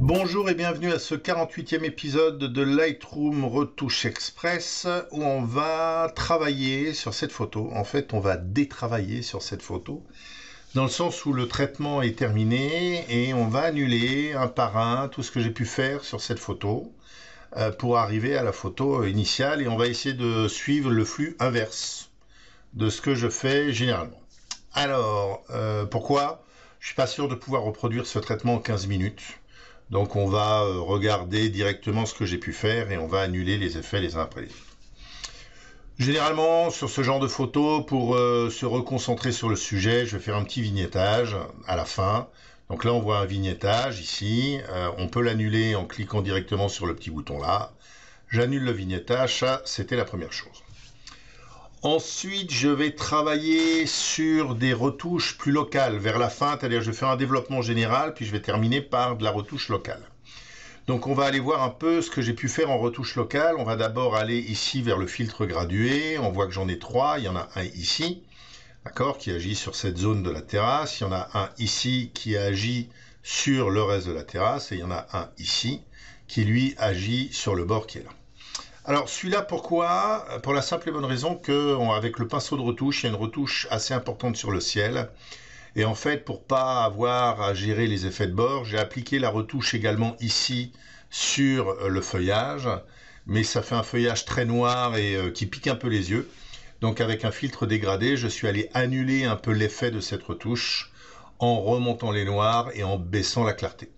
Bonjour et bienvenue à ce 48e épisode de Lightroom Retouche Express où on va travailler sur cette photo. En fait, on va détravailler sur cette photo dans le sens où le traitement est terminé et on va annuler un par un tout ce que j'ai pu faire sur cette photo pour arriver à la photo initiale, et on va essayer de suivre le flux inverse de ce que je fais généralement. Alors, pourquoi ? Je suis pas sûr de pouvoir reproduire ce traitement en 15 minutes. Donc on va regarder directement ce que j'ai pu faire et on va annuler les effets les uns après les autres. Généralement, sur ce genre de photos, pour se reconcentrer sur le sujet, je vais faire un petit vignettage à la fin. Donc là, on voit un vignettage ici. On peut l'annuler en cliquant directement sur le petit bouton là. J'annule le vignettage, ça, c'était la première chose. Ensuite, je vais travailler sur des retouches plus locales vers la fin, c'est-à-dire je vais faire un développement général, puis je vais terminer par de la retouche locale. Donc on va aller voir un peu ce que j'ai pu faire en retouche locale. On va d'abord aller ici vers le filtre gradué, on voit que j'en ai trois, il y en a un ici, d'accord, qui agit sur cette zone de la terrasse, il y en a un ici qui agit sur le reste de la terrasse, et il y en a un ici qui lui agit sur le bord qui est là. Alors celui-là, pourquoi? Pour la simple et bonne raison qu'avec le pinceau de retouche, il y a une retouche assez importante sur le ciel. Et en fait, pour ne pas avoir à gérer les effets de bord, j'ai appliqué la retouche également ici sur le feuillage. Mais ça fait un feuillage très noir et qui pique un peu les yeux. Donc avec un filtre dégradé, je suis allé annuler un peu l'effet de cette retouche en remontant les noirs et en baissant la clarté.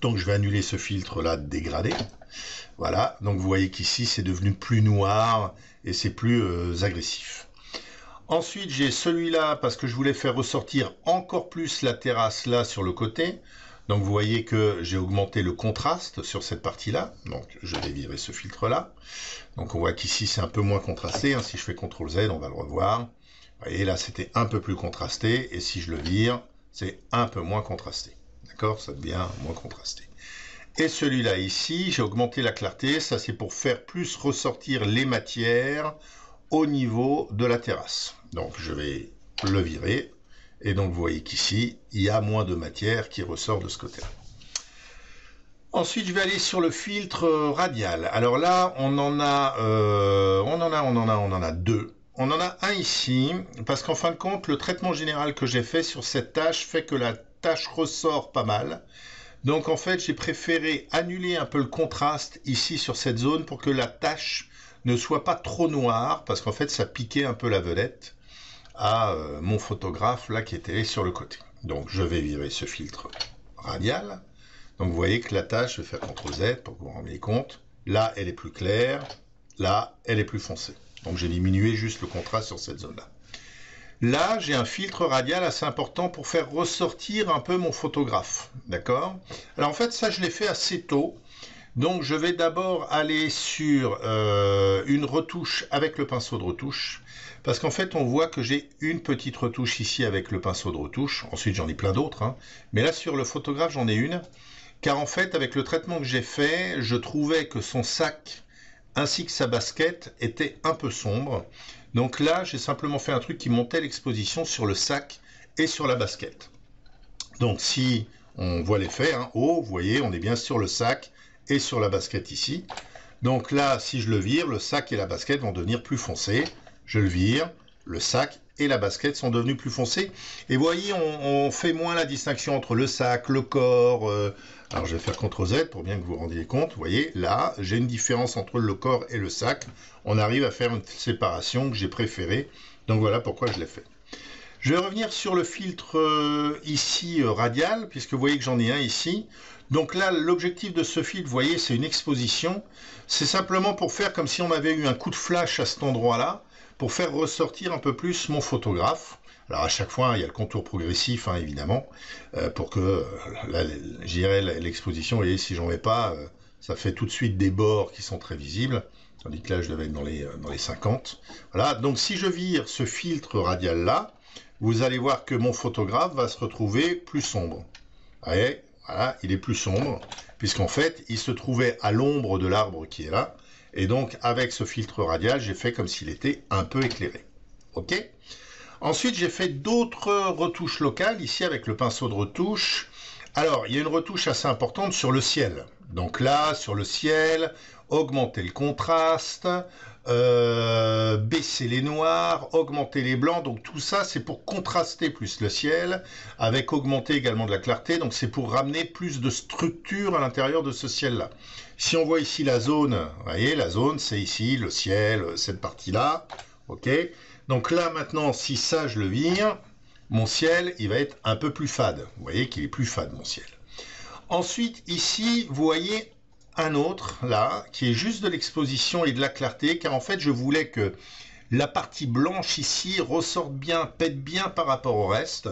Donc je vais annuler ce filtre-là dégradé. Voilà, donc vous voyez qu'ici c'est devenu plus noir et c'est plus agressif. Ensuite j'ai celui-là parce que je voulais faire ressortir encore plus la terrasse là sur le côté. Donc vous voyez que j'ai augmenté le contraste sur cette partie-là. Donc je vais virer ce filtre-là. Donc on voit qu'ici c'est un peu moins contrasté. Si je fais CTRL Z, on va le revoir. Vous voyez là c'était un peu plus contrasté et si je le vire, c'est un peu moins contrasté. D'accord, ça devient moins contrasté. Et celui-là ici, j'ai augmenté la clarté, ça c'est pour faire plus ressortir les matières au niveau de la terrasse. Donc je vais le virer, et donc vous voyez qu'ici, il y a moins de matière qui ressort de ce côté-là. Ensuite, je vais aller sur le filtre radial. Alors là, on en a deux. On en a un ici, parce qu'en fin de compte, le traitement général que j'ai fait sur cette tâche fait que la tâche ressort pas mal. Donc en fait, j'ai préféré annuler un peu le contraste ici sur cette zone pour que la tache ne soit pas trop noire, parce qu'en fait, ça piquait un peu la vedette à mon photographe là qui était sur le côté. Donc je vais virer ce filtre radial. Donc vous voyez que la tache, je vais faire CTRL Z pour que vous vous rendiez compte. Là, elle est plus claire. Là, elle est plus foncée. Donc j'ai diminué juste le contraste sur cette zone-là. Là, j'ai un filtre radial assez important pour faire ressortir un peu mon photographe, d'accord? Alors en fait, ça, je l'ai fait assez tôt. Donc, je vais d'abord aller sur une retouche avec le pinceau de retouche. Parce qu'en fait, on voit que j'ai une petite retouche ici avec le pinceau de retouche. Ensuite, j'en ai plein d'autres, hein. Mais là, sur le photographe, j'en ai une. Car en fait, avec le traitement que j'ai fait, je trouvais que son sac ainsi que sa basket étaient un peu sombres. Donc là, j'ai simplement fait un truc qui montait l'exposition sur le sac et sur la basket. Donc si on voit l'effet, hein, oh, vous voyez, on est bien sur le sac et sur la basket ici. Donc là, si je le vire, le sac et la basket vont devenir plus foncés. Je le vire, le sac et la basket sont devenus plus foncés. Et vous voyez, on fait moins la distinction entre le sac, le corps. Alors je vais faire CTRL Z pour bien que vous vous rendiez compte. Vous voyez, là, j'ai une différence entre le corps et le sac. On arrive à faire une séparation que j'ai préférée. Donc voilà pourquoi je l'ai fait. Je vais revenir sur le filtre ici radial, puisque vous voyez que j'en ai un ici. Donc là, l'objectif de ce filtre, vous voyez, c'est une exposition. C'est simplement pour faire comme si on avait eu un coup de flash à cet endroit-là, pour faire ressortir un peu plus mon photographe. Alors à chaque fois, il y a le contour progressif, hein, évidemment, pour que j'irai l'exposition. Vous voyez, si j'en mets pas, ça fait tout de suite des bords qui sont très visibles. Tandis que là, je devais être dans les 50. Voilà, donc si je vire ce filtre radial-là, vous allez voir que mon photographe va se retrouver plus sombre. Vous voyez, voilà, il est plus sombre, puisqu'en fait, il se trouvait à l'ombre de l'arbre qui est là. Et donc, avec ce filtre radial, j'ai fait comme s'il était un peu éclairé. OK ? Ensuite, j'ai fait d'autres retouches locales, ici avec le pinceau de retouche. Alors, il y a une retouche assez importante sur le ciel. Donc là, sur le ciel, augmenter le contraste, baisser les noirs, augmenter les blancs. Donc tout ça, c'est pour contraster plus le ciel, avec augmenter également de la clarté. Donc c'est pour ramener plus de structure à l'intérieur de ce ciel-là. Si on voit ici la zone, vous voyez, la zone, c'est ici, le ciel, cette partie-là. OK. Donc là, maintenant, si ça, je le vire, mon ciel, il va être un peu plus fade. Vous voyez qu'il est plus fade, mon ciel. Ensuite, ici, vous voyez un autre, là, qui est juste de l'exposition et de la clarté, car en fait, je voulais que la partie blanche, ici, ressorte bien, pète bien par rapport au reste.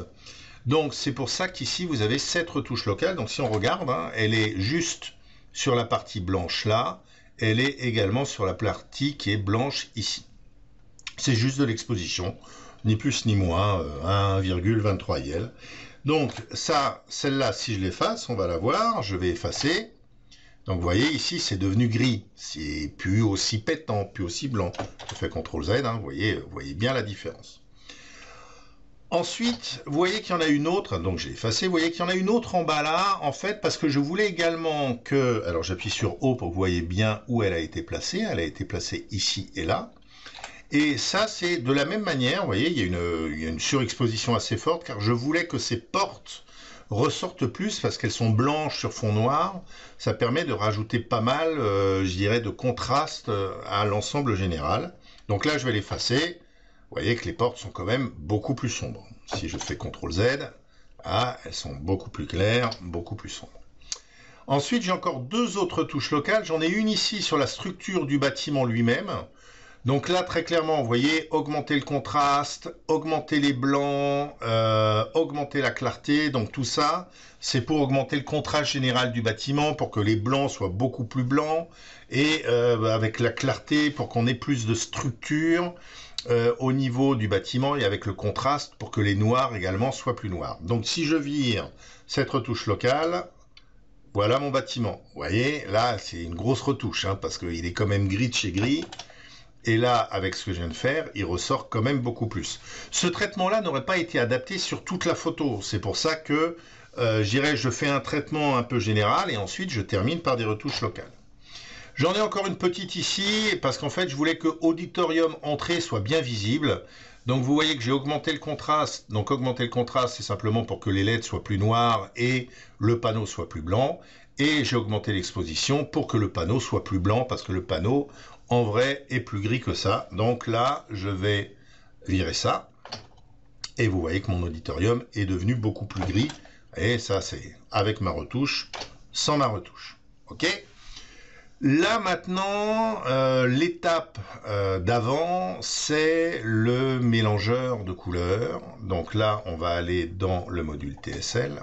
Donc, c'est pour ça qu'ici, vous avez cette retouche locale. Donc, si on regarde, hein, elle est juste sur la partie blanche, là. Elle est également sur la partie qui est blanche, ici. C'est juste de l'exposition, ni plus ni moins, 1,23 IL. Donc ça, celle-là, si je l'efface, on va la voir, je vais effacer. Donc vous voyez, ici, c'est devenu gris. C'est plus aussi pétant, plus aussi blanc. Je fais CTRL Z, hein, vous voyez bien la différence. Ensuite, vous voyez qu'il y en a une autre, donc j'ai effacé, vous voyez qu'il y en a une autre en bas là, en fait, parce que je voulais également que... Alors j'appuie sur O pour que vous voyez bien où elle a été placée ici et là. Et ça, c'est de la même manière, vous voyez, il y a une surexposition assez forte, car je voulais que ces portes ressortent plus, parce qu'elles sont blanches sur fond noir. Ça permet de rajouter pas mal, je dirais, de contraste à l'ensemble général. Donc là, je vais l'effacer. Vous voyez que les portes sont quand même beaucoup plus sombres. Si je fais CTRL Z, ah, elles sont beaucoup plus claires, beaucoup plus sombres. Ensuite, j'ai encore deux autres touches locales. J'en ai une ici sur la structure du bâtiment lui-même. Donc là, très clairement, vous voyez, augmenter le contraste, augmenter les blancs, augmenter la clarté. Donc tout ça, c'est pour augmenter le contraste général du bâtiment, pour que les blancs soient beaucoup plus blancs. Et avec la clarté, pour qu'on ait plus de structure au niveau du bâtiment. Et avec le contraste, pour que les noirs également soient plus noirs. Donc si je vire cette retouche locale... Voilà mon bâtiment. Vous voyez, là, c'est une grosse retouche, hein, parce qu'il est quand même gris de chez gris. Et là, avec ce que je viens de faire, il ressort quand même beaucoup plus. Ce traitement-là n'aurait pas été adapté sur toute la photo. C'est pour ça que je fais un traitement un peu général et ensuite je termine par des retouches locales. J'en ai encore une petite ici parce qu'en fait, je voulais que Auditorium Entrée soit bien visible. Donc, vous voyez que j'ai augmenté le contraste. Donc, augmenter le contraste, c'est simplement pour que les LED soient plus noires et le panneau soit plus blanc. Et j'ai augmenté l'exposition pour que le panneau soit plus blanc parce que le panneau... en vrai, est plus gris que ça. Donc là, je vais virer ça. Et vous voyez que mon auditorium est devenu beaucoup plus gris. Et ça, c'est avec ma retouche, sans ma retouche. OK ? Là, maintenant, l'étape d'avant, c'est le mélangeur de couleurs. Donc là, on va aller dans le module TSL.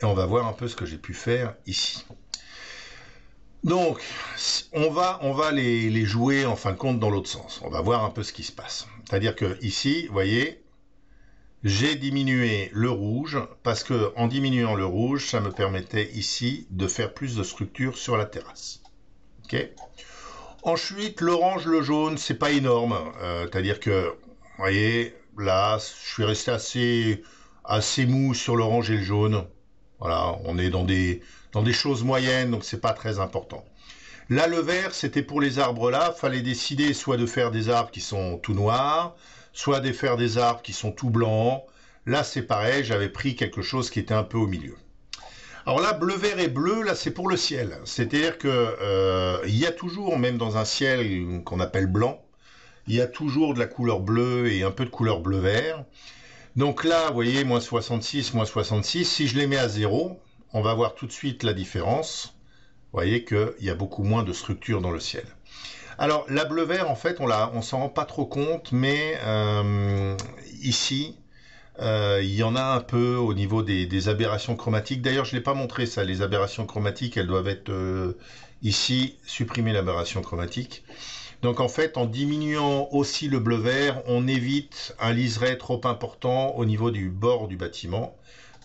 Et on va voir un peu ce que j'ai pu faire ici. Donc, on va les jouer en fin de compte dans l'autre sens. On va voir un peu ce qui se passe. C'est-à-dire que ici, vous voyez, j'ai diminué le rouge parce que en diminuant le rouge, ça me permettait ici de faire plus de structure sur la terrasse. Okay. Ensuite, l'orange, le jaune, c'est pas énorme. C'est-à-dire que, vous voyez, là, je suis resté assez mou sur l'orange et le jaune. Voilà, on est dans des choses moyennes, donc c'est pas très important. Là, le vert, c'était pour les arbres là. Fallait décider soit de faire des arbres qui sont tout noirs, soit de faire des arbres qui sont tout blancs. Là, c'est pareil, j'avais pris quelque chose qui était un peu au milieu. Alors là, bleu, vert et bleu, là, c'est pour le ciel. C'est-à-dire que il y a toujours, même dans un ciel qu'on appelle blanc, il y a toujours de la couleur bleue et un peu de couleur bleu-vert. Donc là, vous voyez, -66, -66. Si je les mets à 0... on va voir tout de suite la différence. Vous voyez qu'il y a beaucoup moins de structure dans le ciel. Alors, la bleu-vert, en fait, on s'en rend pas trop compte, mais ici, il y en a un peu au niveau des aberrations chromatiques. D'ailleurs, je ne l'ai pas montré, ça. Les aberrations chromatiques, elles doivent être ici, supprimer l'aberration chromatique. Donc, en fait, en diminuant aussi le bleu-vert, on évite un liseré trop important au niveau du bord du bâtiment.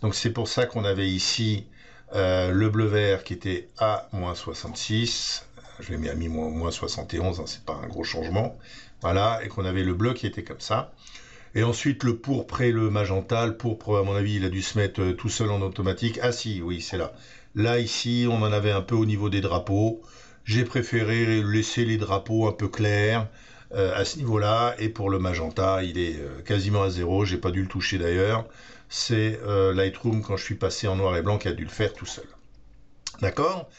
Donc, c'est pour ça qu'on avait ici le bleu-vert qui était à -66. Je l'ai mis à -71, hein, c'est pas un gros changement. Voilà, et qu'on avait le bleu qui était comme ça. Et ensuite le pourpre et le magenta. Le pourpre, à mon avis, il a dû se mettre tout seul en automatique. Ah si, oui, c'est là. Là, ici, on en avait un peu au niveau des drapeaux. J'ai préféré laisser les drapeaux un peu clairs à ce niveau-là. Et pour le magenta, il est quasiment à zéro. J'ai pas dû le toucher d'ailleurs. C'est Lightroom, quand je suis passé en noir et blanc, qui a dû le faire tout seul. D'accord?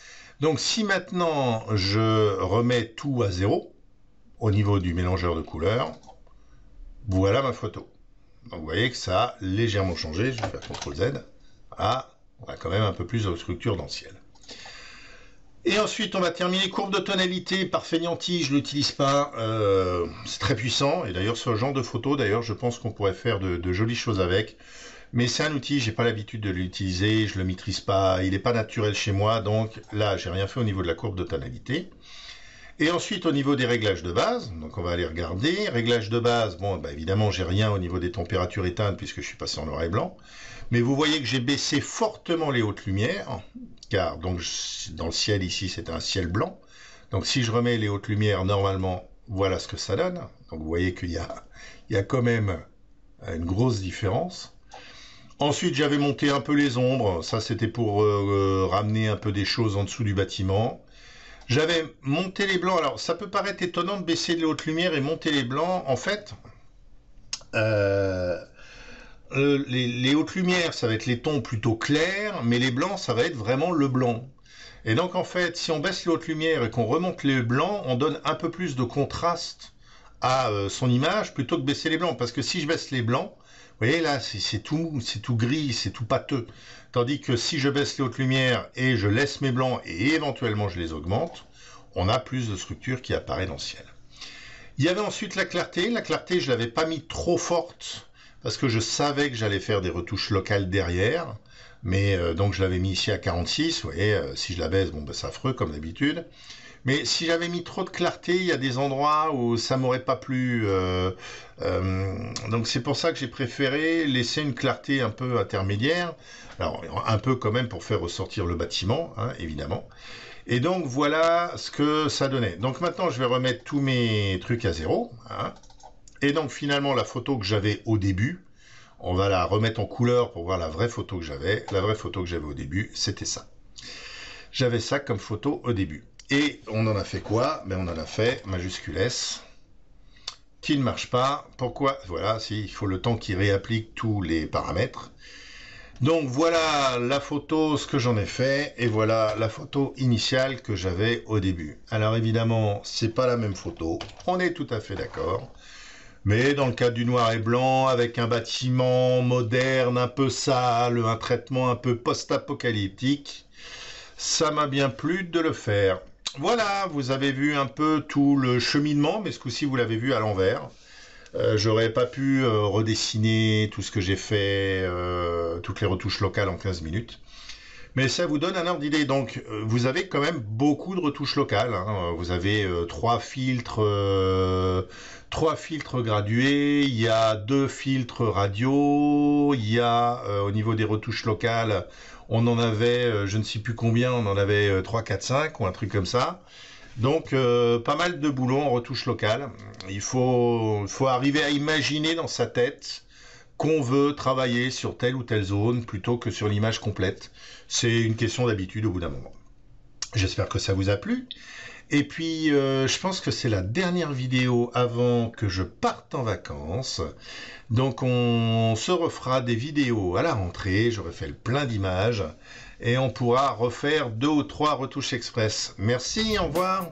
Donc si maintenant je remets tout à zéro au niveau du mélangeur de couleurs, voilà ma photo. Donc vous voyez que ça a légèrement changé. Je vais faire CTRL Z. Ah, on a quand même un peu plus de structure dans le ciel. Et ensuite, on va terminer courbe de tonalité par Feignanti. Je ne l'utilise pas. C'est très puissant. Et d'ailleurs, ce genre de photo, d'ailleurs, je pense qu'on pourrait faire de jolies choses avec. Mais c'est un outil, j'ai pas l'habitude de l'utiliser, je le maîtrise pas, il n'est pas naturel chez moi, donc là, j'ai rien fait au niveau de la courbe de tonalité. Et ensuite, au niveau des réglages de base, donc on va aller regarder. Réglages de base, bon, bah, évidemment, j'ai rien au niveau des températures éteintes puisque je suis passé en noir et blanc. Mais vous voyez que j'ai baissé fortement les hautes lumières, car donc dans le ciel ici, c'est un ciel blanc. Donc si je remets les hautes lumières, normalement, voilà ce que ça donne. Donc vous voyez qu'il y a quand même une grosse différence. Ensuite, j'avais monté un peu les ombres. Ça, c'était pour ramener un peu des choses en dessous du bâtiment. J'avais monté les blancs. Alors, ça peut paraître étonnant de baisser les hautes lumières et monter les blancs. En fait, les hautes lumières, ça va être les tons plutôt clairs, mais les blancs, ça va être vraiment le blanc. Et donc, en fait, si on baisse les hautes lumières et qu'on remonte les blancs, on donne un peu plus de contraste à son image plutôt que baisser les blancs. Parce que si je baisse les blancs, vous voyez là, c'est tout gris, c'est tout pâteux. Tandis que si je baisse les hautes lumières et je laisse mes blancs et éventuellement je les augmente, on a plus de structure qui apparaît dans le ciel. Il y avait ensuite la clarté. La clarté, je ne l'avais pas mis trop forte parce que je savais que j'allais faire des retouches locales derrière. Mais donc je l'avais mis ici à 46. Vous voyez, si je la baisse, bon, ben, c'est affreux comme d'habitude. Mais si j'avais mis trop de clarté, il y a des endroits où ça m'aurait pas plu. Donc c'est pour ça que j'ai préféré laisser une clarté un peu intermédiaire. Alors un peu quand même pour faire ressortir le bâtiment, hein, évidemment. Et donc voilà ce que ça donnait. Donc maintenant je vais remettre tous mes trucs à zéro. Hein. Et donc finalement la photo que j'avais au début, on va la remettre en couleur pour voir la vraie photo que j'avais. La vraie photo que j'avais au début, c'était ça. J'avais ça comme photo au début. Et on en a fait quoi? Ben on en a fait majuscule S, qui ne marche pas. Pourquoi? Voilà, si, il faut le temps qu'il réapplique tous les paramètres. Donc voilà la photo, ce que j'en ai fait, et voilà la photo initiale que j'avais au début. Alors évidemment, c'est pas la même photo, on est tout à fait d'accord. Mais dans le cadre du noir et blanc, avec un bâtiment moderne, un peu sale, un traitement un peu post-apocalyptique, ça m'a bien plu de le faire. Voilà, vous avez vu un peu tout le cheminement, mais ce coup-ci, vous l'avez vu à l'envers. J'aurais pas pu redessiner tout ce que j'ai fait, toutes les retouches locales en 15 minutes. Mais ça vous donne un ordre d'idée. Donc, vous avez quand même beaucoup de retouches locales. Hein. Vous avez trois filtres gradués, il y a 2 filtres radio, il y a, au niveau des retouches locales, on en avait, je ne sais plus combien, on en avait 3, 4, 5 ou un truc comme ça. Donc, pas mal de boulot en retouche locale. Il faut arriver à imaginer dans sa tête qu'on veut travailler sur telle ou telle zone plutôt que sur l'image complète. C'est une question d'habitude au bout d'un moment. J'espère que ça vous a plu. Et puis, je pense que c'est la dernière vidéo avant que je parte en vacances. Donc, on se refera des vidéos à la rentrée. J'aurai fait le plein d'images. Et on pourra refaire 2 ou 3 retouches express. Merci, au revoir.